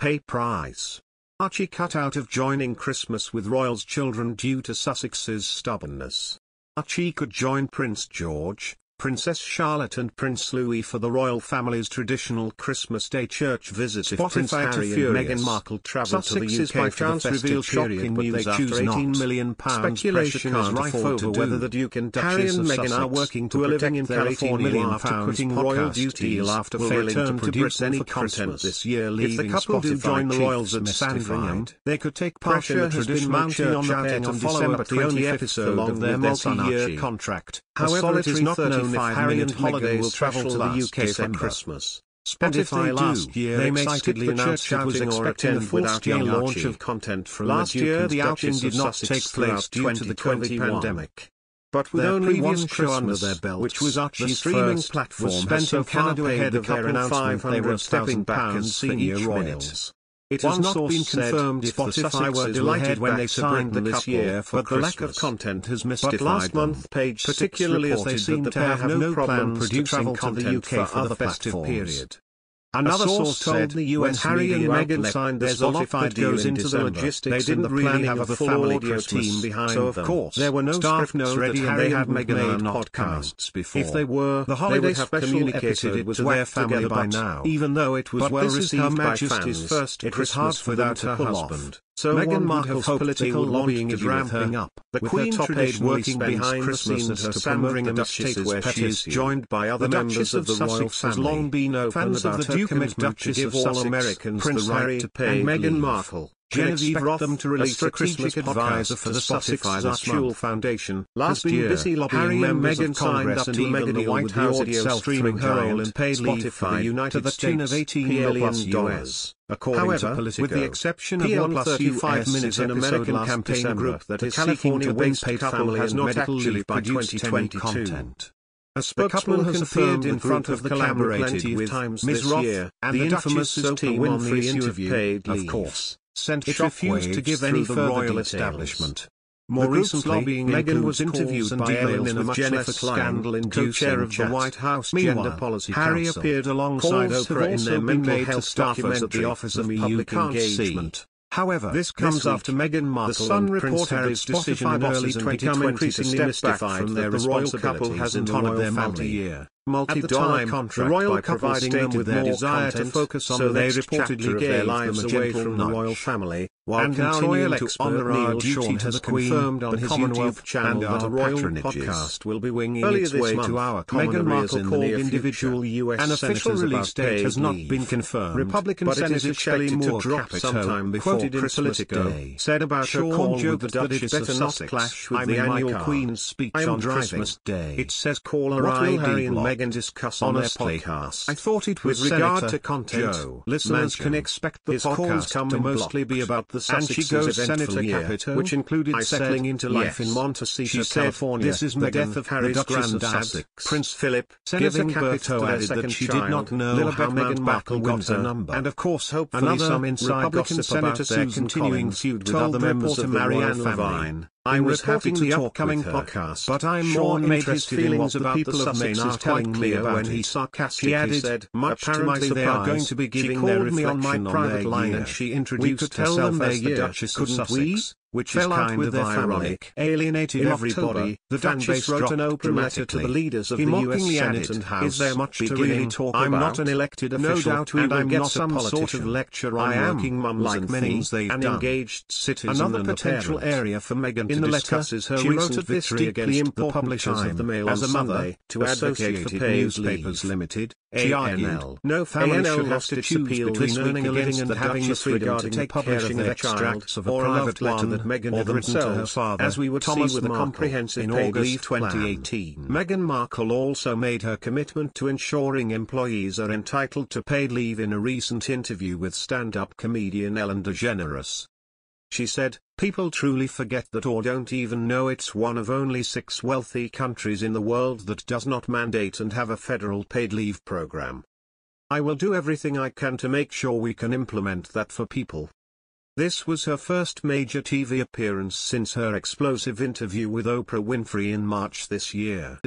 pay price. Archie cut out of joining Christmas with Royals' children due to Sussex's stubbornness. Archie could join Prince George, Princess Charlotte and Prince Louis for the royal family's traditional Christmas Day church visit if Prince Harry and Meghan Markle travel to the UK for the festive period, but they choose not. Speculation is rife over whether the Duke and Duchess of Sussex are working to protect their £18 million after quitting royal duty after failing to produce any content this year. If the couple do join the Royals at Sandringham, they could take part in the traditional church outing on December 25th along their multi-year contract. However, it is not known if Harry and Meghan will travel to the UK for Christmas. Spotify last year they excitedly announced the church outing or attend without the launch of content from last year. The outing did not take place due to the COVID pandemic. But with only one show under their belt, which was Archie's streaming platform, spent so far ahead of their announcement they were stepping back and seeing each Royals. It has not been confirmed if Spotify were delighted when they signed the couple, but the lack of content has mystified them. But last month Page particularly as they seem to have no problem producing content for other festive period. Another source told the US when Harry and Meghan signed the Spotify deal in December, they didn't really have a full audio team behind them, so of course there were no staff notes ready and they hadn't made podcasts before. If they were, the holiday special communicated it was to their family by now, even though it was well received by fans. First it was hard without her husband. So Meghan Markle's political lobbying is ramping up, the Queen traditionally working behind the scenes to promote the Duchess's pet issue. Joined by other members of the royal family, has long been open about her commitment to give all Americans the right to pay Meghan Markle. Genevieve Roth, a strategic advisor for the Sussex Archival Foundation, last year, busy lobbying members of Congress and even the White House audio streaming role and paid leave for the United States $18 million. However, with the exception of one 35-minute American campaign group that is seeking to base paid family has not actually by 2020 content. A spokesman has appeared in front of the camera plenty of times this year, and the infamous Oprah Winfrey interview, of course, sent shockwaves to give any further royal establishment. More recently, Meghan was interviewed by Ellen DeGeneres, co-chair of the White House Gender Policy Council. Harry appeared alongside Oprah in their mental health documentary, The Office of Public Engagement. However, this comes after Meghan Markle and Prince Harry's decision in early 2020 to step back from their responsibilities has in the royal family. At the time, the royal couple stated with their desire to focus on so the next chapter of their lives away from the royal family, while continuing to honour our duty to the Queen, confirmed on the Commonwealth Channel that a royal podcast will be winging its way to our Meghan Markle called individual U.S. An official release date has not been confirmed, Republican Senator Shelley Moore Capito, quoted in Politico, said about her call with the Duchess of Sussex, "I'm in my car. I'm driving. It says call her ID and discuss on their podcast. I thought it was with regard to content, listeners can expect the podcast to mostly be about the Sussex's eventful year, which included settling into life in Montecito, California. This is the death of Harry's granddad, Prince Philip." Senator Capito added that she did not know how Meghan Markle got her number, and of course, hopefully, some inside Republican Senator Sue continuing feud with other members of the royal family. "I was happy to talk with her, but I'm more interested in what the people of Maine are telling me about it," he sarcastically said. "Much to my surprise, they are going to be giving their reflection on my private line and she introduced herself as the Duchess of Sussex, which is kind of ironic." Alienating everybody, the Duchess wrote an open letter to the leaders of the U.S. Senate and House. "Is there much to really talk about? I'm not an elected official, no doubt we will get some sort of lecture on working mums like many an engaged citizen." Another potential area for Meghan to discuss is her recent victory against the publishers of the Mail as a mother to Associated Newspapers Limited. She argued, "No family should have to choose between earning a living and having the freedom to take care of their child or a loved one." Meghan had written to her father, as we would see with a comprehensive in August 2018. Meghan Markle also made her commitment to ensuring employees are entitled to paid leave in a recent interview with stand-up comedian Ellen DeGeneres. She said, "People truly forget that or don't even know it's one of only 6 wealthy countries in the world that does not mandate and have a federal paid leave program. I will do everything I can to make sure we can implement that for people." This was her first major TV appearance since her explosive interview with Oprah Winfrey in March this year.